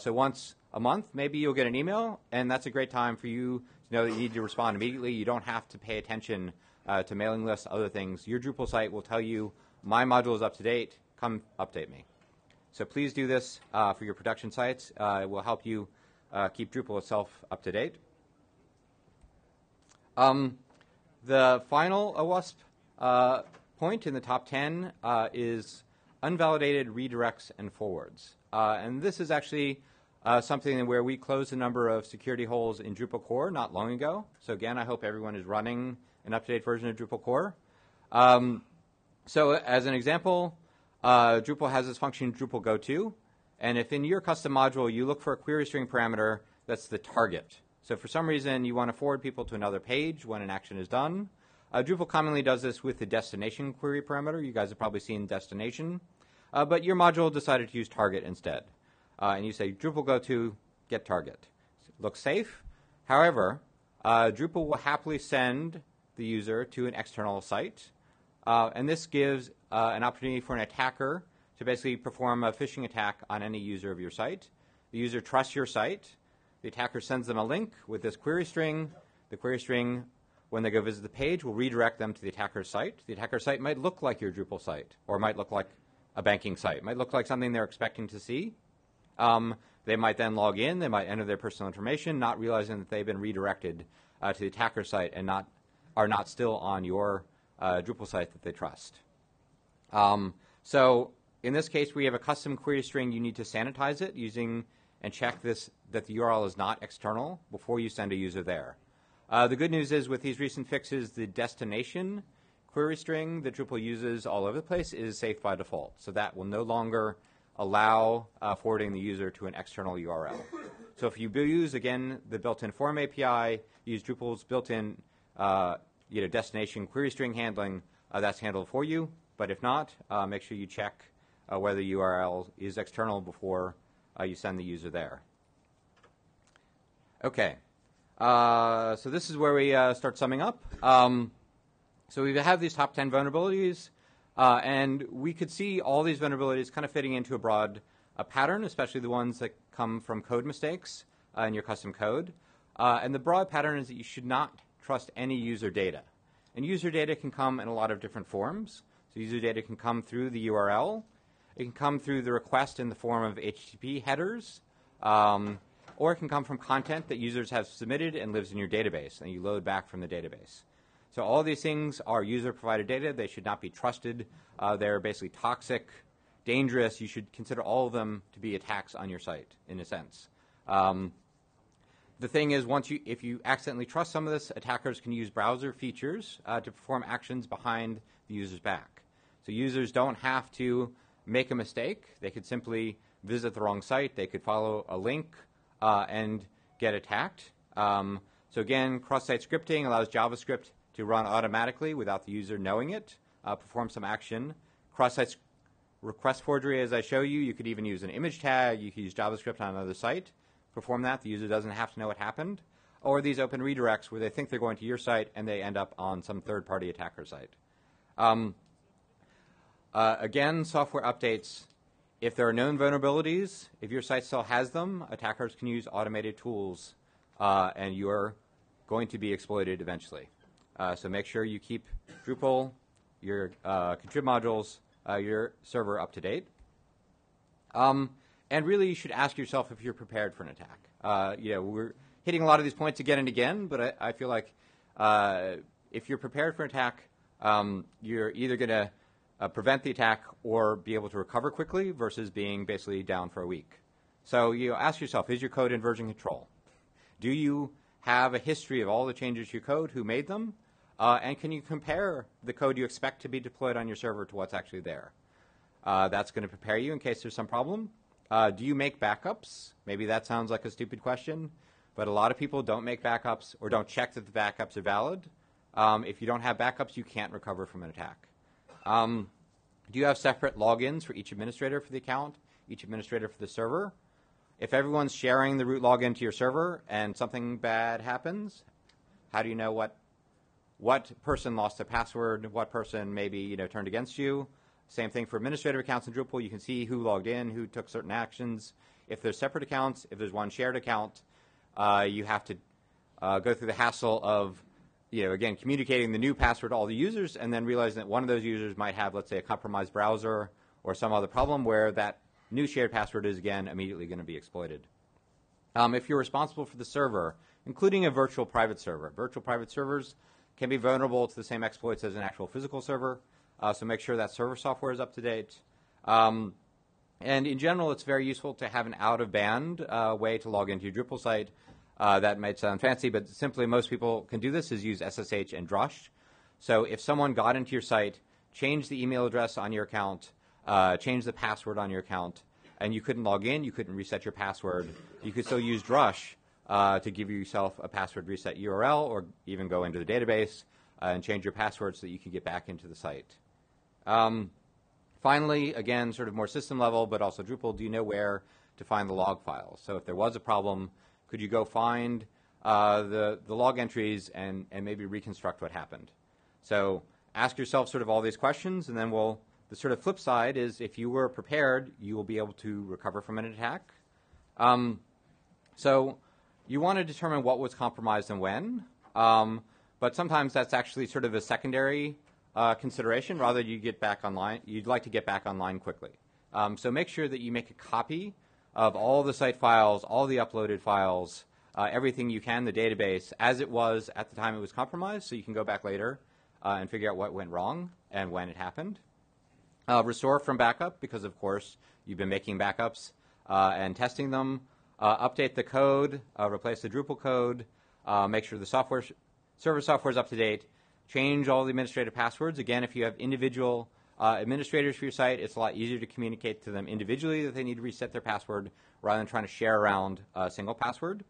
So once a month, maybe you'll get an email, and that's a great time for you to know that you need to respond immediately. You don't have to pay attention to mailing lists, other things. Your Drupal site will tell you, my module is up to date, come update me. So please do this for your production sites. It will help you keep Drupal itself up to date. The final OWASP point in the top 10 is unvalidated redirects and forwards. And this is actually something where we closed a number of security holes in Drupal core not long ago. So again, I hope everyone is running an up-to-date version of Drupal core. So as an example, Drupal has this function Drupal goto, and if in your custom module you look for a query string parameter, that's the target. So for some reason you want to forward people to another page when an action is done. Drupal commonly does this with the destination query parameter. You guys have probably seen destination. But your module decided to use target instead. And you say Drupal goto get target. Looks safe. However, Drupal will happily send the user to an external site. And this gives an opportunity for an attacker to basically perform a phishing attack on any user of your site. The user trusts your site. The attacker sends them a link with this query string. The query string, when they go visit the page, will redirect them to the attacker's site. The attacker's site might look like your Drupal site, or might look like a banking site. It might look like something they're expecting to see. They might then log in. They might enter their personal information, not realizing that they've been redirected to the attacker's site and are not still on your Drupal site that they trust. So in this case, we have a custom query string. You need to sanitize it using and check this that the URL is not external before you send a user there. The good news is with these recent fixes, the destination query string that Drupal uses all over the place is safe by default. So that will no longer allow forwarding the user to an external URL. So if you use, again, the built-in form API, use Drupal's built-in destination query string handling, that's handled for you. But if not, make sure you check whether the URL is external before you send the user there. Okay. So this is where we start summing up. So we have these top 10 vulnerabilities, and we could see all these vulnerabilities kind of fitting into a broad pattern, especially the ones that come from code mistakes in your custom code. And the broad pattern is that you should not trust any user data. And user data can come in a lot of different forms. So user data can come through the URL. It can come through the request in the form of HTTP headers, or it can come from content that users have submitted and lives in your database, and you load back from the database. So all these things are user-provided data. They should not be trusted. They're basically toxic, dangerous. You should consider all of them to be attacks on your site, in a sense. The thing is, if you accidentally trust some of this, attackers can use browser features to perform actions behind the user's back. So users don't have to make a mistake. They could simply visit the wrong site. They could follow a link and get attacked. So again, cross-site scripting allows JavaScript to run automatically without the user knowing it, perform some action. Cross-site request forgery, as I show you, you could even use an image tag. You could use JavaScript on another site, perform that. The user doesn't have to know what happened. Or these open redirects where they think they're going to your site and they end up on some third-party attacker site. Again, software updates. If there are known vulnerabilities, if your site still has them, attackers can use automated tools, and you're going to be exploited eventually. So make sure you keep Drupal, your contrib modules, your server up to date. And really, you should ask yourself if you're prepared for an attack. We're hitting a lot of these points again and again, but I feel like if you're prepared for an attack, you're either going to prevent the attack or be able to recover quickly versus being basically down for a week. So ask yourself, is your code in version control? Do you have a history of all the changes to your code, who made them? And can you compare the code you expect to be deployed on your server to what's actually there? That's going to prepare you in case there's some problem. Do you make backups? Maybe that sounds like a stupid question, but a lot of people don't make backups or don't check that the backups are valid. If you don't have backups, you can't recover from an attack. Do you have separate logins for each administrator for the account, each administrator for the server? If everyone's sharing the root login to your server and something bad happens, how do you know what person lost a password, what person maybe turned against you? Same thing for administrative accounts in Drupal. You can see who logged in, who took certain actions. If there's separate accounts, if there's one shared account, you have to go through the hassle of, again, communicating the new password to all the users and then realizing that one of those users might have, let's say, a compromised browser or some other problem where that new shared password is, again, immediately going to be exploited. If you're responsible for the server, including a virtual private server, virtual private servers can be vulnerable to the same exploits as an actual physical server. So make sure that server software is up to date. And in general, it's very useful to have an out-of-band way to log into your Drupal site. That might sound fancy, but simply most people can do this is use SSH and Drush. So if someone got into your site, changed the email address on your account, changed the password on your account, and you couldn't log in, you couldn't reset your password, you could still use Drush to give yourself a password reset URL or even go into the database and change your password so that you can get back into the site. Finally, again, sort of more system level, but also Drupal, do you know where to find the log files? So if there was a problem, could you go find the log entries and maybe reconstruct what happened? So ask yourself sort of all these questions, and then the sort of flip side is if you were prepared, you will be able to recover from an attack. So you want to determine what was compromised and when, but sometimes that's actually sort of a secondary consideration. Rather, you get back online. You'd like to get back online quickly. So make sure that you make a copy of all the site files, all the uploaded files, everything you can, the database, as it was at the time it was compromised, so you can go back later and figure out what went wrong and when it happened. Restore from backup, because of course you've been making backups and testing them. Update the code, replace the Drupal code, make sure the server software is up to date, change all the administrative passwords. Again, if you have individual administrators for your site, it's a lot easier to communicate to them individually that they need to reset their password rather than trying to share around a single password.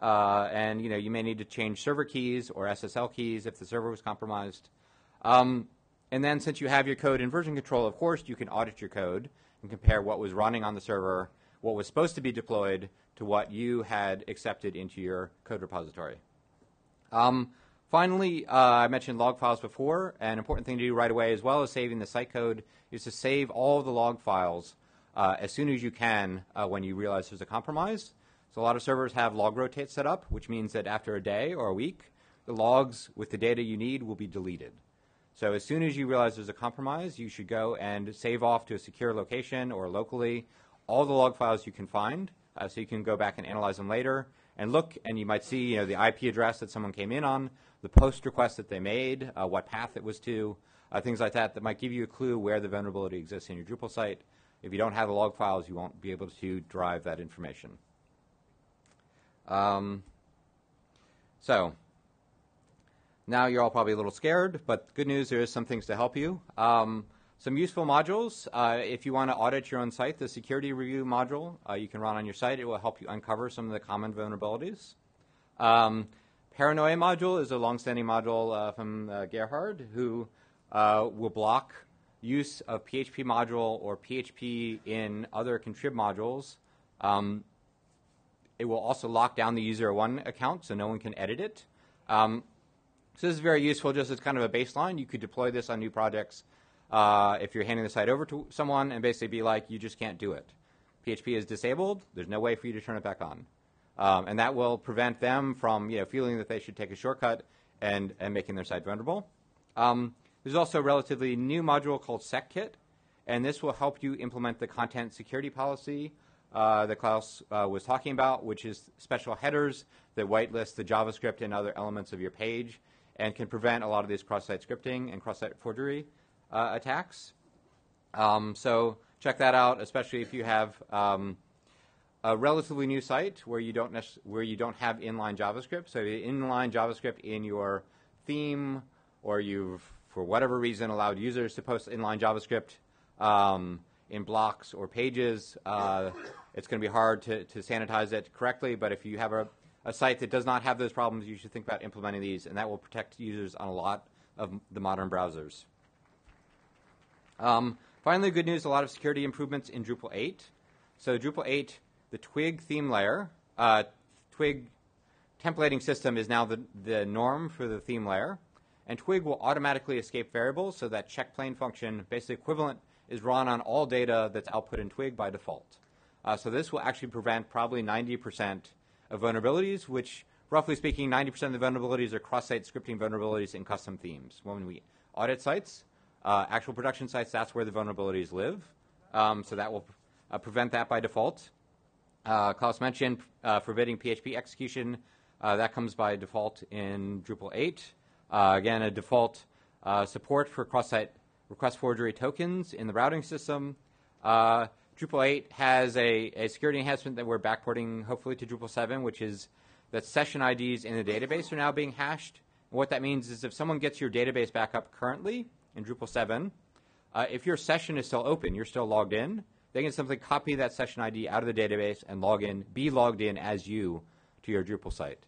And you may need to change server keys or SSL keys if the server was compromised. And then since you have your code in version control, of course, you can audit your code and compare what was running on the server, what was supposed to be deployed, to what you had accepted into your code repository. Finally, I mentioned log files before. An important thing to do right away, as well as saving the site code, is to save all the log files as soon as you can when you realize there's a compromise. So a lot of servers have log rotate set up, which means that after a day or a week, the logs with the data you need will be deleted. So as soon as you realize there's a compromise, you should go and save off to a secure location or locally all the log files you can find so you can go back and analyze them later. And look, and you might see the IP address that someone came in on, the post request that they made, what path it was to, things like that that might give you a clue where the vulnerability exists in your Drupal site. If you don't have the log files, you won't be able to derive that information. So now you're all probably a little scared, but good news, there is some things to help you. Some useful modules. If you want to audit your own site, the security review module you can run on your site. It will help you uncover some of the common vulnerabilities. Paranoia module is a long-standing module from Gerhard, who will block use of PHP module or PHP in other contrib modules. It will also lock down the user one account so no one can edit it. So this is very useful just as kind of a baseline. You could deploy this on new projects if you're handing the site over to someone and basically be like, you just can't do it. PHP is disabled. There's no way for you to turn it back on. And that will prevent them from feeling that they should take a shortcut and making their site vulnerable. There's also a relatively new module called SecKit, and this will help you implement the content security policy that Klaus was talking about, which is special headers that whitelist the JavaScript and other elements of your page and can prevent a lot of these cross-site scripting and cross-site forgery attacks. So check that out, especially if you have a relatively new site where you don't have inline JavaScript. So if you have inline JavaScript in your theme, or you've for whatever reason allowed users to post inline JavaScript in blocks or pages, it's going to be hard to sanitize it correctly. But if you have a site that does not have those problems, you should think about implementing these, and that will protect users on a lot of the modern browsers. Finally, good news, a lot of security improvements in Drupal 8. So Drupal 8, the Twig theme layer, Twig templating system is now the norm for the theme layer. And Twig will automatically escape variables, so that check plain function, basically equivalent, is run on all data that's output in Twig by default. So this will actually prevent probably 90% of vulnerabilities, which, roughly speaking, 90% of the vulnerabilities are cross-site scripting vulnerabilities in custom themes. When we audit sites, actual production sites, that's where the vulnerabilities live. So that will prevent that by default. Klaus mentioned forbidding PHP execution. That comes by default in Drupal 8. Again, a default support for cross-site request forgery tokens in the routing system. Drupal 8 has a security enhancement that we're backporting, hopefully, to Drupal 7, which is that session IDs in the database are now being hashed. And what that means is if someone gets your database back up currently in Drupal 7, if your session is still open, you're still logged in, they can simply copy that session ID out of the database and log in, be logged in as you to your Drupal site.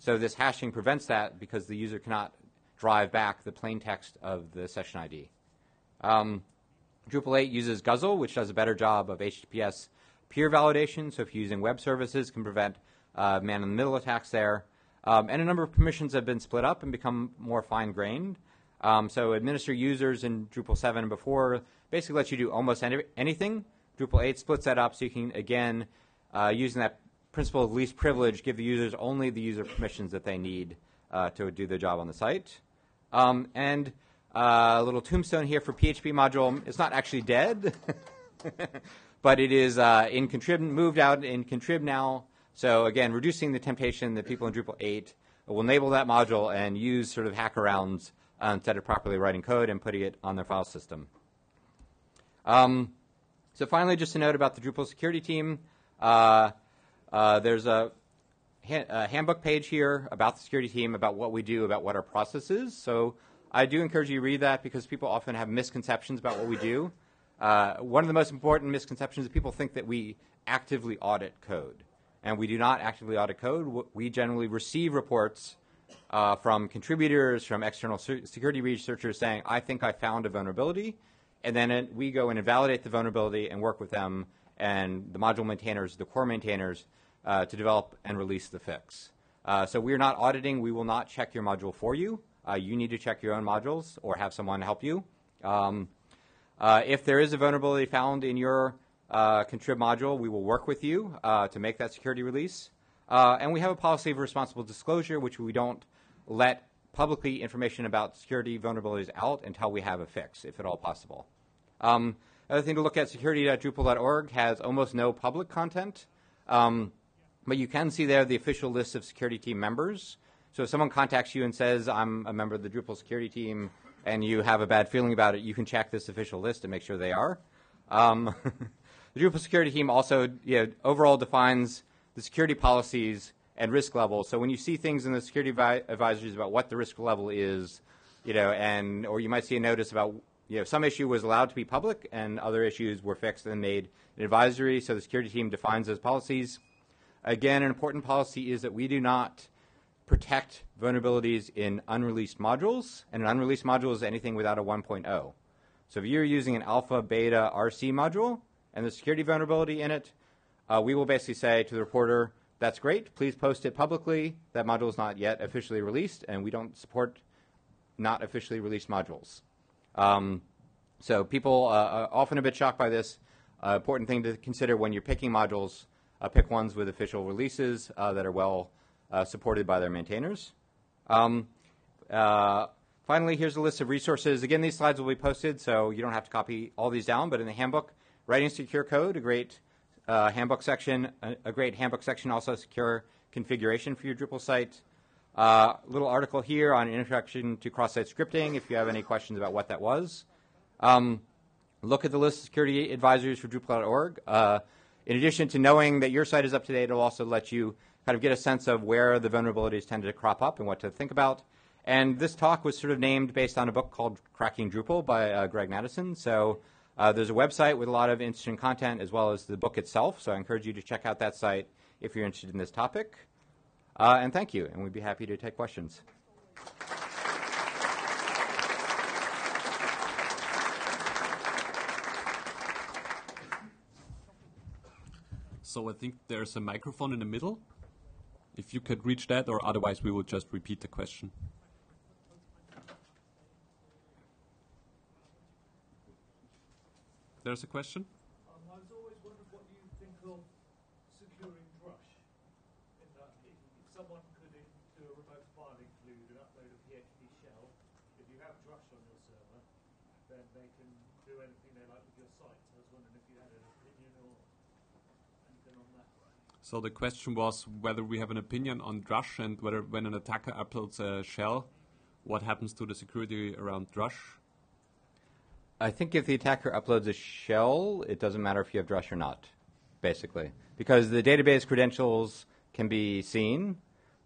So this hashing prevents that because the user cannot drive back the plain text of the session ID. Drupal 8 uses Guzzle, which does a better job of HTTPS peer validation. So if you're using web services, can prevent man-in-the-middle attacks there. And a number of permissions have been split up and become more fine-grained. So administer users in Drupal 7 before basically lets you do almost anything. Drupal 8 splits that up so you can, again, using that principle of least privilege, give the users only the user permissions that they need to do their job on the site. And a little tombstone here for PHP module. It's not actually dead, but it is in contrib, moved out in contrib now. So again, reducing the temptation that people in Drupal 8 will enable that module and use sort of hack-arounds instead of properly writing code and putting it on their file system. So finally, just a note about the Drupal security team. There's a handbook page here about the security team, about what we do, about what our process is. So I do encourage you to read that because people often have misconceptions about what we do. One of the most important misconceptions is people think that we actively audit code. And we do not actively audit code. We generally receive reports from contributors, from external security researchers saying, I think I found a vulnerability. And then we go in and validate the vulnerability and work with them and the module maintainers, the core maintainers, to develop and release the fix. So we're not auditing. We will not check your module for you. You need to check your own modules or have someone help you. If there is a vulnerability found in your contrib module, we will work with you to make that security release. And we have a policy of responsible disclosure, which we don't let publicly information about security vulnerabilities out until we have a fix, if at all possible. Another thing to look at, security.drupal.org has almost no public content. But you can see there the official list of security team members. So if someone contacts you and says, I'm a member of the Drupal security team, and you have a bad feeling about it, you can check this official list and make sure they are. The Drupal security team also overall defines the security policies and risk levels. So when you see things in the security advisories about what the risk level is, or you might see a notice about, some issue was allowed to be public and other issues were fixed and made an advisory. So the security team defines those policies. Again, an important policy is that we do not protect vulnerabilities in unreleased modules. And an unreleased module is anything without a 1.0. So if you're using an alpha, beta, RC module, and the security vulnerability in it, we will basically say to the reporter, that's great, please post it publicly. That module is not yet officially released, and we don't support not officially released modules. So people are often a bit shocked by this. Important thing to consider when you're picking modules, pick ones with official releases that are well supported by their maintainers. Finally, here's a list of resources. Again, these slides will be posted, so you don't have to copy all these down, but in the handbook, Writing Secure Code, a great handbook section. A great handbook section also secure configuration for your Drupal site. Little article here on introduction to cross-site scripting if you have any questions about what that was. Look at the list of security advisories for Drupal.org. In addition to knowing that your site is up to date, it'll also let you kind of get a sense of where the vulnerabilities tended to crop up and what to think about. And this talk was sort of named based on a book called Cracking Drupal by Greg Madison. So there's a website with a lot of interesting content as well as the book itself, so I encourage you to check out that site if you're interested in this topic. And thank you, and we'd be happy to take questions. So I think there's a microphone in the middle. If you could reach that, or otherwise we will just repeat the question. There's a question? I was always wondering what you think of securing Drush, in that if someone could do a remote file include and upload a PHP shell, if you have Drush on your server, then they can do anything they like with your site. So I was wondering if you had an opinion or anything on that. So the question was whether we have an opinion on Drush and whether when an attacker uploads a shell, what happens to the security around Drush? I think if the attacker uploads a shell, it doesn't matter if you have Drush or not, basically, because the database credentials can be seen,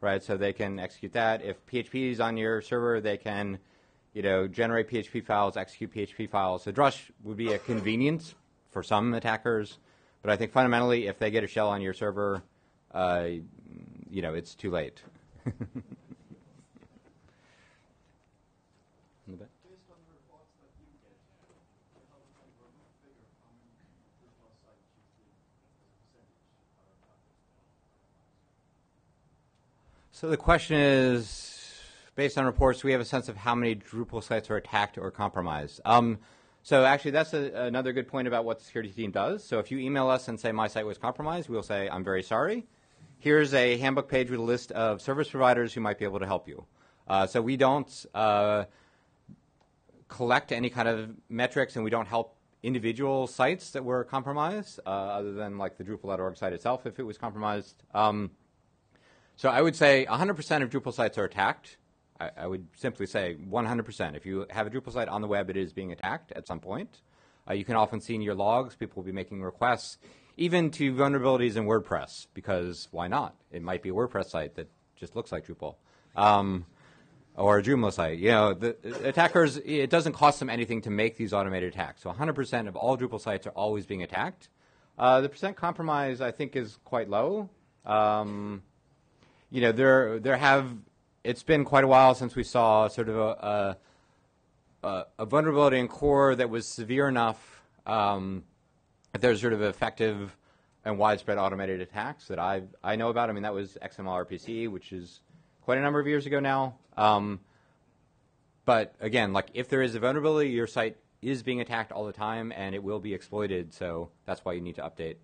right? So they can execute that. If PHP is on your server, they can, you know, generate PHP files, execute PHP files. So Drush would be a convenience for some attackers, but I think fundamentally, if they get a shell on your server, you know, it's too late. So the question is, based on reports, do we have a sense of how many Drupal sites are attacked or compromised? So actually, that's another good point about what the security team does. So if you email us and say, my site was compromised, we'll say, I'm very sorry. Here's a handbook page with a list of service providers who might be able to help you. So we don't collect any kind of metrics, and we don't help individual sites that were compromised, other than like the Drupal.org site itself if it was compromised. So I would say 100% of Drupal sites are attacked. I would simply say 100%. If you have a Drupal site on the web, it is being attacked at some point. You can often see in your logs, people will be making requests, even to vulnerabilities in WordPress, because why not? It might be a WordPress site that just looks like Drupal, or a Joomla site. You know, the attackers, it doesn't cost them anything to make these automated attacks. So 100% of all Drupal sites are always being attacked. The percent compromise, I think, is quite low. You know, it's been quite a while since we saw sort of a vulnerability in core that was severe enough that there's sort of effective and widespread automated attacks that I know about. I mean, that was XMLRPC, which is quite a number of years ago now. But again, like if there is a vulnerability, your site is being attacked all the time and it will be exploited. So that's why you need to update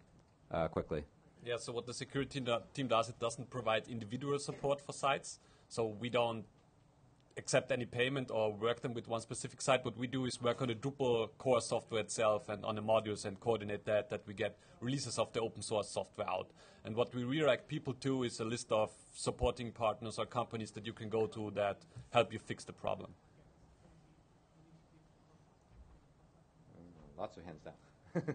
quickly. Yeah, so what the security team does, it doesn't provide individual support for sites. So we don't accept any payment or work them with one specific site. What we do is work on the Drupal core software itself and on the modules and coordinate that we get releases of the open source software out. And what we redirect people to is a list of supporting partners or companies that you can go to that help you fix the problem. Lots of hands down.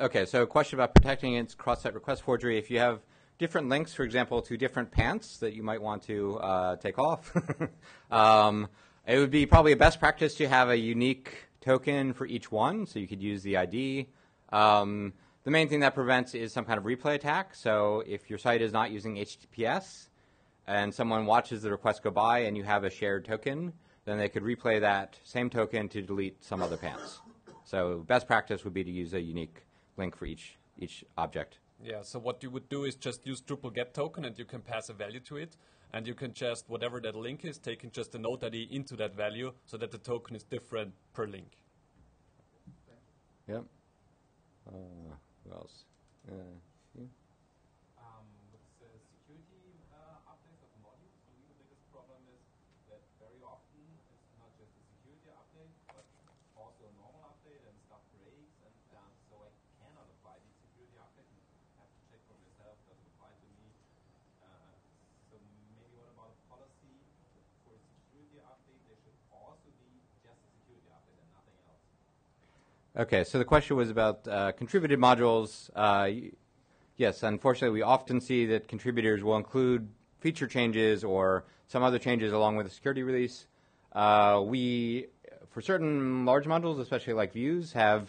Okay, so a question about protecting against cross-site request forgery. If you have different links, for example, to different pants that you might want to take off, it would be probably a best practice to have a unique token for each one, so you could use the ID. The main thing that prevents is some kind of replay attack. So if your site is not using HTTPS and someone watches the request go by and you have a shared token, then they could replay that same token to delete some other pants. So best practice would be to use a unique link for each object. Yeah, so what you would do is just use Drupal get token and you can pass a value to it. And you can just, whatever that link is, taking just a node ID into that value so that the token is different per link. Yep. Who else? Yeah. Okay, so the question was about contributed modules. Yes, unfortunately, we often see that contributors will include feature changes or some other changes along with a security release. For certain large modules, especially like views, have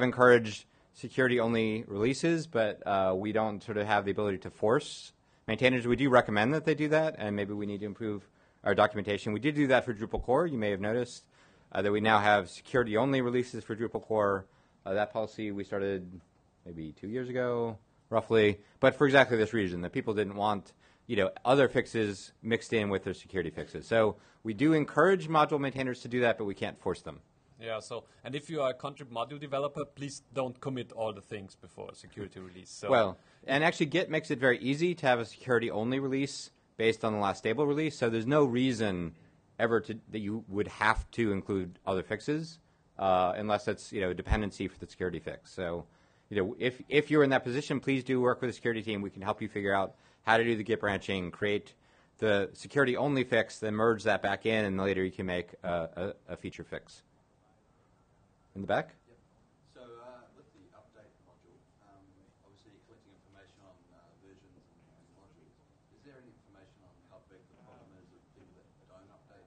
encouraged security-only releases, but we don't sort of have the ability to force maintainers. We do recommend that they do that, and maybe we need to improve our documentation. We did do that for Drupal core. You may have noticed that we now have security-only releases for Drupal core. That policy we started maybe 2 years ago, roughly, but for exactly this reason, that people didn't want, you know, other fixes mixed in with their security fixes. So we do encourage module maintainers to do that, but we can't force them. Yeah, so, and if you are a contrib module developer, please don't commit all the things before a security release. So. Well, and actually Git makes it very easy to have a security-only release based on the last stable release, so there's no reason ever to, that you would have to include other fixes unless that's, you know, a dependency for the security fix. So, you know, if you're in that position, please do work with the security team. We can help you figure out how to do the Git branching, create the security-only fix, then merge that back in, and later you can make a feature fix. In the back? Yep. So with the update module, obviously you're collecting information on versions and modules. Is there any information on how big the problem is with people that don't update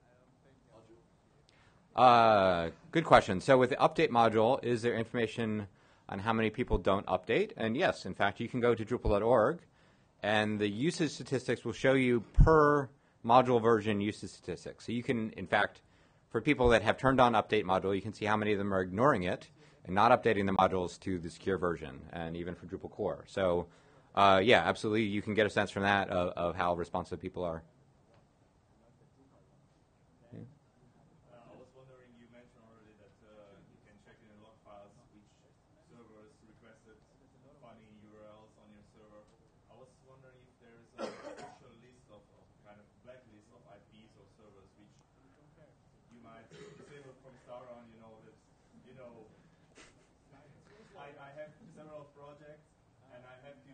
the module? Good question. So with the update module, is there information on how many people don't update? And yes, in fact, you can go to Drupal.org, and the usage statistics will show you per module version usage statistics. So you can, in fact, for people that have turned on update module, you can see how many of them are ignoring it and not updating the modules to the secure version, and even for Drupal core. So, yeah, absolutely, you can get a sense from that of how responsive people are. Yeah. I was wondering, you mentioned already that you can check in the log files which servers requested funny URLs on your server. I was wondering if there is a official list of kind of blacklist of IPs or servers which you might disable from start on, you know, that, you know, I have several projects and I have to,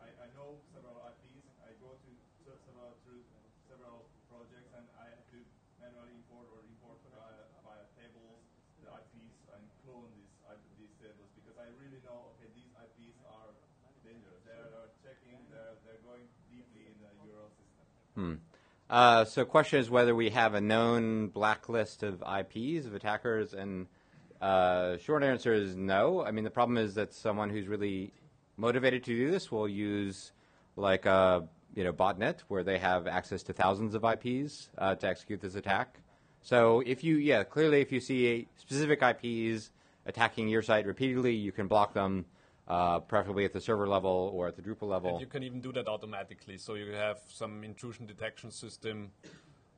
I know several IPs, I go to several projects and I have to manually import or import via tables the IPs and clone these tables, because I really know, okay, these IPs are dangerous. They're checking, they're going deeply in the URL system. Hmm. So question is whether we have a known blacklist of IPs, of attackers, and short answer is no. I mean, the problem is that someone who's really motivated to do this will use like a, you know, botnet where they have access to thousands of IPs to execute this attack. So if you, yeah, clearly if you see specific IPs attacking your site repeatedly, you can block them. Preferably at the server level or at the Drupal level. And you can even do that automatically. So you have some intrusion detection system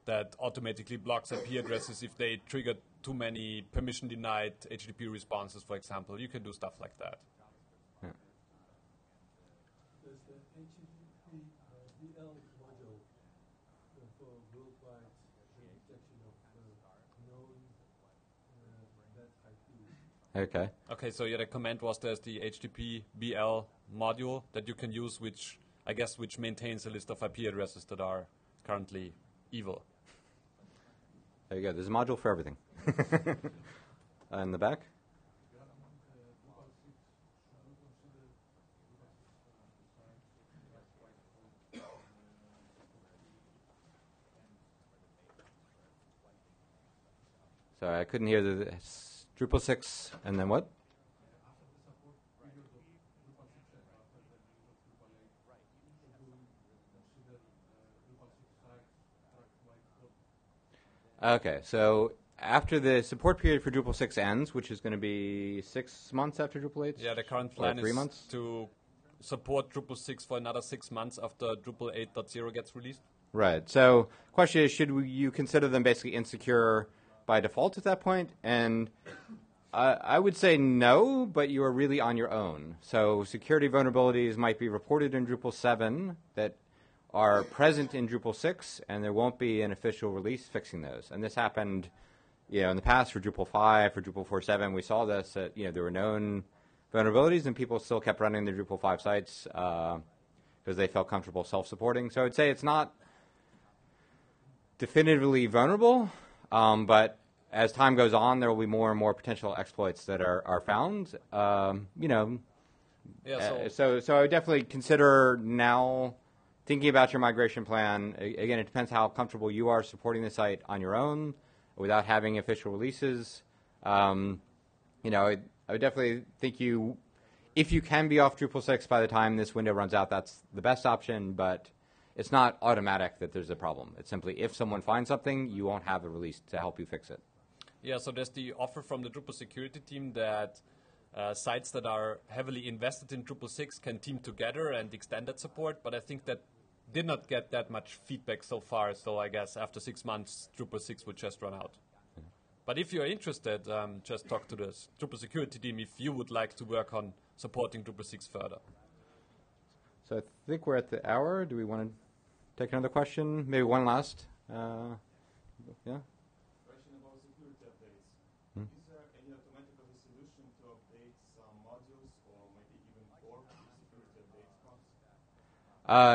that automatically blocks IP addresses if they trigger too many permission denied HTTP responses, for example. You can do stuff like that. Yeah. Does the HTTP DL module for worldwide detection of known bad IPs? Okay. Okay, so yeah, the comment was there's the HTTP BL module that you can use, which I guess which maintains a list of IP addresses that are currently evil. There you go. There's a module for everything. In the back. Sorry, I couldn't hear the Drupal 6, and then what? Okay, so after the support period for Drupal 6 ends, which is going to be 6 months after Drupal 8? Yeah, the current plan is months? To support Drupal 6 for another 6 months after Drupal 8.0 gets released. Right, so question is, should you consider them basically insecure by default at that point? And I would say no, but you are really on your own. So security vulnerabilities might be reported in Drupal 7 that are present in Drupal 6, and there won't be an official release fixing those. And this happened, you know, in the past for Drupal 5, for Drupal 4.7, we saw this, that, you know, there were known vulnerabilities and people still kept running the Drupal 5 sites because they felt comfortable self-supporting. So I'd say it's not definitively vulnerable, but as time goes on, there will be more and more potential exploits that are found, you know. Yeah, so I would definitely consider now thinking about your migration plan. Again, it depends how comfortable you are supporting the site on your own without having official releases. You know, I would definitely think you If you can be off Drupal 6 by the time this window runs out, that's the best option, but it's not automatic that there's a problem. It's simply if someone finds something, you won't have a release to help you fix it. Yeah, so there's the offer from the Drupal security team that sites that are heavily invested in Drupal 6 can team together and extend that support, but I think that did not get that much feedback so far, so I guess after 6 months, Drupal 6 would just run out. Mm-hmm. But if you're interested, just talk to the Drupal security team if you would like to work on supporting Drupal 6 further. So I think we're at the hour. Do we want to take another question? Maybe one last? Yeah?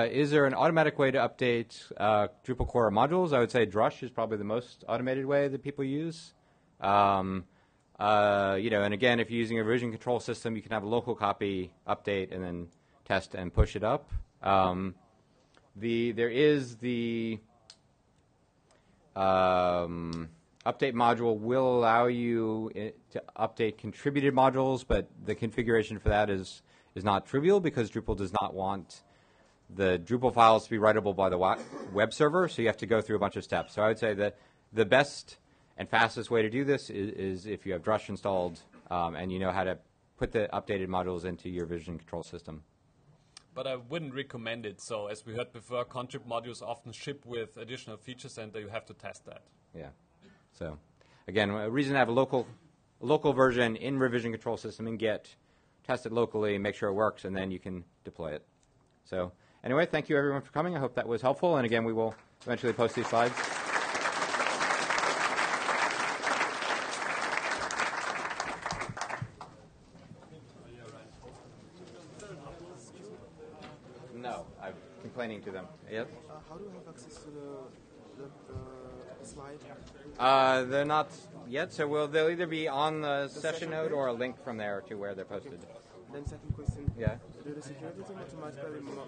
Is there an automatic way to update Drupal core modules? I would say Drush is probably the most automated way that people use. You know, and again, if you're using a version control system, you can have a local copy update and then test and push it up. There is the update module will allow you to update contributed modules, but the configuration for that is not trivial because Drupal does not want the Drupal files to be writable by the web server, so you have to go through a bunch of steps. So I would say that the best and fastest way to do this is if you have Drush installed and you know how to put the updated modules into your version control system. But I wouldn't recommend it. So as we heard before, contrib modules often ship with additional features and you have to test that. Yeah. So again, a reason to have a local version in revision control system in Git, test it locally, make sure it works, and then you can deploy it. So anyway, thank you everyone for coming. I hope that was helpful. And again, we will eventually post these slides. No, I'm complaining to them. Yep. How do we have access to the slide? They're not yet, so they'll either be on the session note or a link from there to where they're posted. Then second question. Yeah. Do the security team automatically